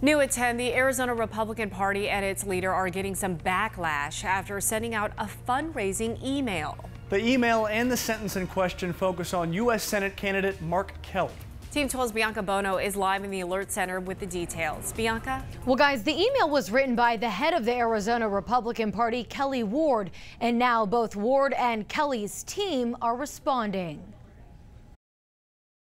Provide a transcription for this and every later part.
New at 10, the Arizona Republican Party and its leader are getting some backlash after sending out a fundraising email. The email and the sentence in question focus on U.S. Senate candidate Mark Kelly. Team 12's Bianca Buono is live in the Alert Center with the details. Bianca? Well, guys, the email was written by the head of the Arizona Republican Party, Kelli Ward, and now both Ward and Kelly's team are responding.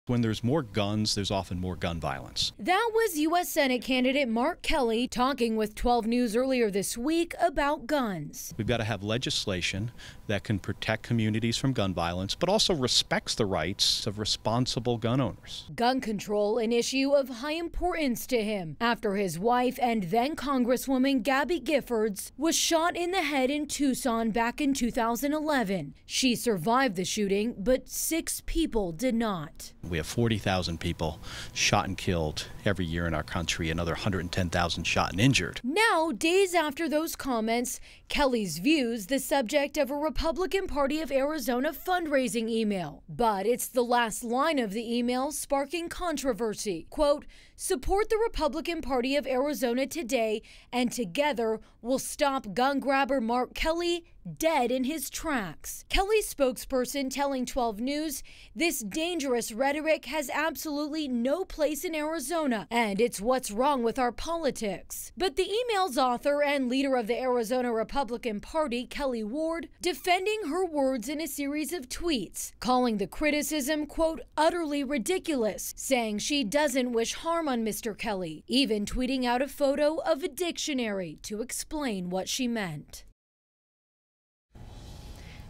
When there's more guns, there's often more gun violence. That was U.S. Senate candidate Mark Kelly talking with 12 News earlier this week about guns. We've got to have legislation that can protect communities from gun violence, but also respects the rights of responsible gun owners. Gun control, an issue of high importance to him after his wife and then Congresswoman Gabby Giffords was shot in the head in Tucson back in 2011. She survived the shooting, but 6 people did not. We have 40,000 people shot and killed every year in our country, another 110,000 shot and injured. Now, days after those comments, Kelly's views the subject of a Republican Party of Arizona fundraising email. But it's the last line of the email sparking controversy. Quote, "Support the Republican Party of Arizona today, and together we'll stop gun grabber Mark Kelly dead in his tracks." Kelly's spokesperson telling 12 News this dangerous rhetoric has absolutely no place in Arizona, and it's what's wrong with our politics. But the email's author and leader of the Arizona Republican Party, Kelli Ward, defending her words in a series of tweets, calling the criticism, quote, utterly ridiculous, saying she doesn't wish harm on Mr. Kelly, even tweeting out a photo of a dictionary to explain what she meant.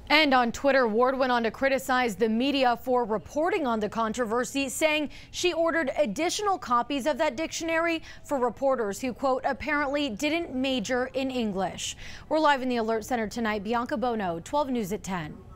And on Twitter, Ward went on to criticize the media for reporting on the controversy, saying she ordered additional copies of that dictionary for reporters who, quote, apparently didn't major in English. We're live in the Alert Center tonight. Bianca Buono, 12 News at 10.